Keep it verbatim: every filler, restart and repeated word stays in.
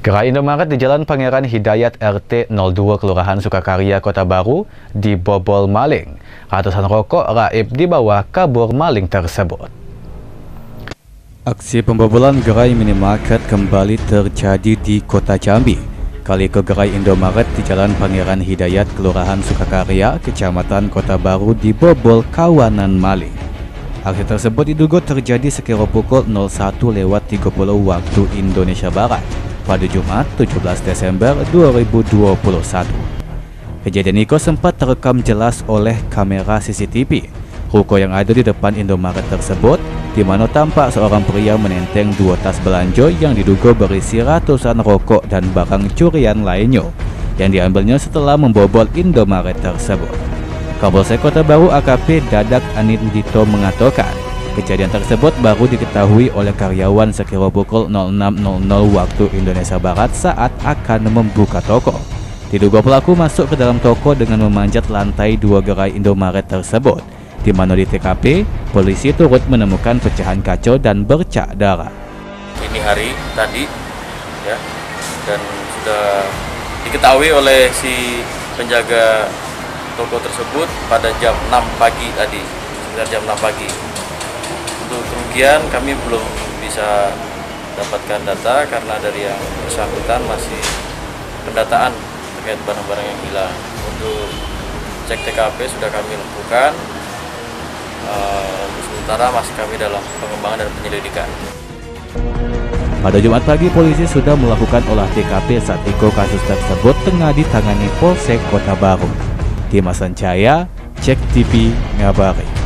Gerai Indomaret di Jalan Pangeran Hidayat R T nol dua Kelurahan Sukakarya, Kota Baru dibobol maling. Ratusan rokok raib dibawa kabur maling tersebut. Aksi pembobolan gerai minimarket kembali terjadi di Kota Jambi. Kali ke gerai Indomaret di Jalan Pangeran Hidayat, Kelurahan Sukakarya, Kecamatan Kota Baru dibobol kawanan maling. Aksi tersebut diduga terjadi sekira pukul nol satu lewat tiga puluh waktu Indonesia Barat pada Jumat tujuh belas Desember dua ribu dua puluh satu. Kejadian itu sempat terekam jelas oleh kamera C C T V ruko yang ada di depan Indomaret tersebut, di mana tampak seorang pria menenteng dua tas belanja yang diduga berisi ratusan rokok dan barang curian lainnya yang diambilnya setelah membobol Indomaret tersebut. Kapolsek Kota Baru A K P Dadak Anindito mengatakan kejadian tersebut baru diketahui oleh karyawan sekira pukul nol enam nol nol waktu Indonesia Barat saat akan membuka toko. Diduga pelaku masuk ke dalam toko dengan memanjat lantai dua gerai Indomaret tersebut, di mana di T K P polisi turut menemukan pecahan kaca dan bercak darah. Ini hari tadi, ya, dan sudah diketahui oleh si penjaga toko tersebut pada jam enam pagi tadi, sekitar jam enam pagi. Untuk kerugian kami belum bisa dapatkan data karena dari yang bersangkutan masih pendataan terkait barang-barang yang hilang. Untuk cek T K P sudah kami lakukan, uh, sementara masih kami dalam pengembangan dan penyelidikan. Pada Jumat pagi polisi sudah melakukan olah T K P saat iko kasus tersebut tengah ditangani Polsek Kota Baru. Tim Hasan Jaya, Cek T V, ngabari.